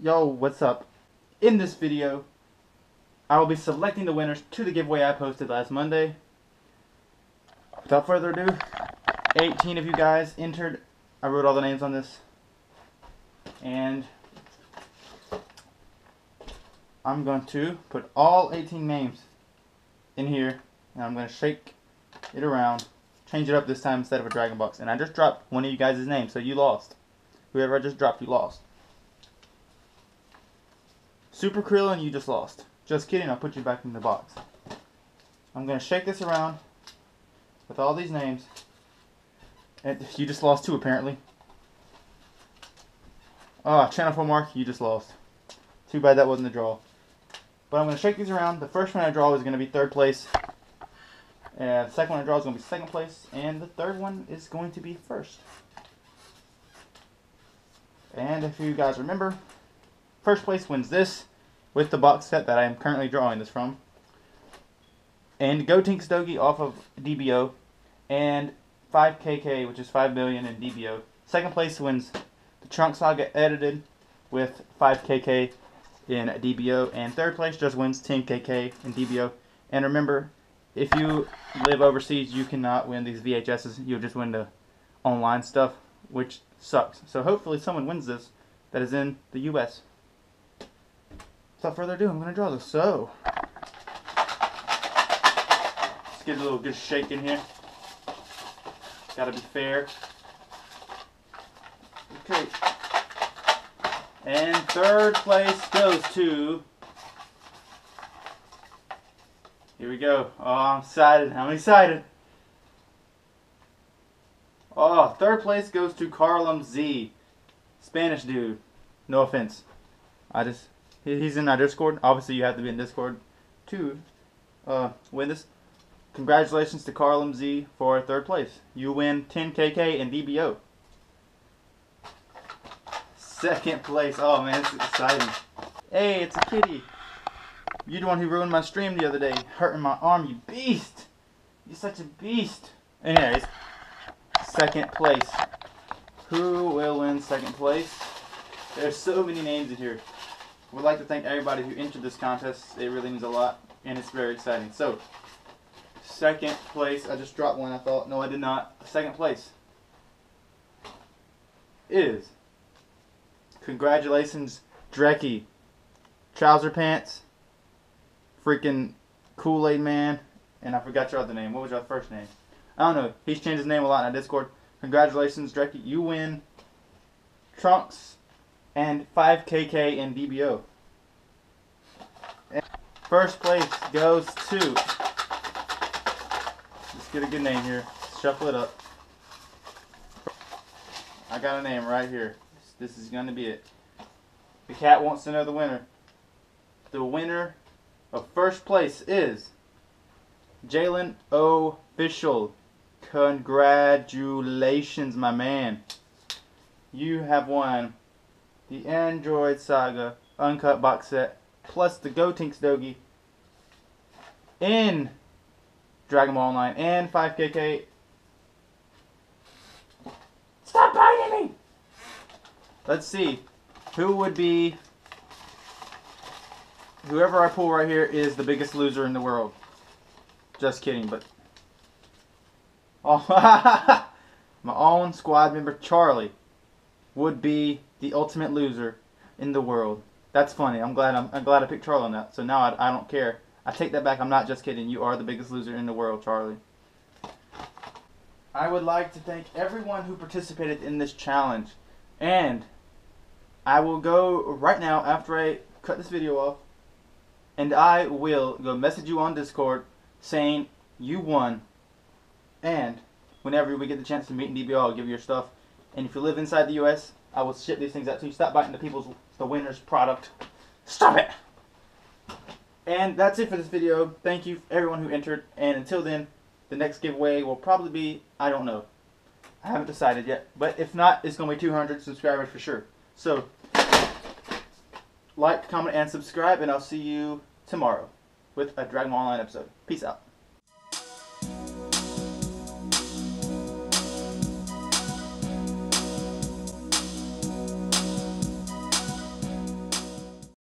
Yo, what's up? In this video, I will be selecting the winners to the giveaway I posted last Monday. Without further ado, 18 of you guys entered. I wrote all the names on this. And I'm going to put all 18 names in here. And I'm going to shake it around. Change it up this time instead of a Dragon Box. And I just dropped one of you guys' names, so you lost. Whoever I just dropped, you lost. Super Krillin, you just lost. Just kidding, I'll put you back in the box. I'm going to shake this around with all these names. And you just lost two, apparently. Ah, Channel 4 Mark, you just lost. Too bad that wasn't a draw. But I'm going to shake these around. The first one I draw is going to be third place. The second one I draw is going to be second place. And the third one is going to be first. And if you guys remember, first place wins this with the box set that I am currently drawing this from. And Go Tinks Dogi off of DBO. And 5KK, which is 5 million in DBO. Second place wins the Trunks Saga edited with 5KK in DBO. And third place just wins 10KK in DBO. And remember, if you live overseas, you cannot win these VHSs. You'll just win the online stuff, which sucks. So hopefully someone wins this that is in the US. Without further ado, I'm going to draw this. So, let's get a little good shake in here. Got to be fair. Okay. And third place goes to... Here we go. Oh, I'm excited. I'm excited. Oh, third place goes to CarlemZ. Spanish dude. No offense. He's in our Discord. Obviously, you have to be in Discord to win this. Congratulations to CarlemZ for third place. You win 10KK and DBO. Second place. Oh, man, it's exciting. Hey, it's a kitty. You're the one who ruined my stream the other day. Hurting my arm, you beast. You're such a beast. Anyways, second place. Who will win second place? There's so many names in here. We'd like to thank everybody who entered this contest. It really means a lot, and it's very exciting. So, second place. I just dropped one, I thought. No, I did not. Second place is... Congratulations, Drekky. Trouser Pants. Freaking Kool-Aid Man. And I forgot your other name. What was your first name? I don't know. He's changed his name a lot in our Discord. Congratulations, Drekky. You win. Trunks. And 5KK in DBO. And first place goes to... Let's get a good name here. Shuffle it up. I got a name right here. This is going to be it. The cat wants to know the winner. The winner of first place is... Jalen Official. Congratulations, my man. You have won... the Android Saga Uncut Box Set, plus the Go Tinks Dogi in Dragon Ball Online and 5KK. Stop biting me! Let's see. Who would be... Whoever I pull right here is the biggest loser in the world. Just kidding, but... Oh, my own squad member, Charlie, would be... the ultimate loser in the world. That's funny. I'm glad I picked Charlie on that. So now I don't care. I take that back. I'm not just kidding. You are the biggest loser in the world, Charlie. I would like to thank everyone who participated in this challenge. And I will go right now after I cut this video off. And I will go message you on Discord saying you won. And whenever we get the chance to meet in DBO, I'll give you your stuff. And if you live inside the US, I will ship these things out to you. Stop biting the winner's product. Stop it! And that's it for this video. Thank you everyone who entered. And until then, the next giveaway will probably be, I don't know. I haven't decided yet. But if not, it's going to be 200 subscribers for sure. So, like, comment, and subscribe. And I'll see you tomorrow with a Dragon Ball Online episode. Peace out.